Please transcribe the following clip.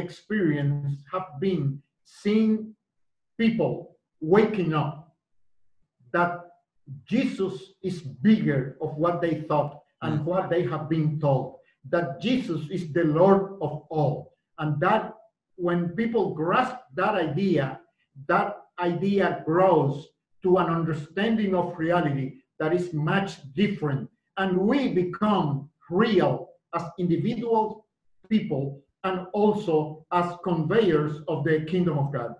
experience have been seeing people waking up that Jesus is bigger of what they thought and what they have been told, that Jesus is the Lord of all. And that when people grasp that idea grows to an understanding of reality that is much different. And we become real as individual people and also as conveyors of the kingdom of God.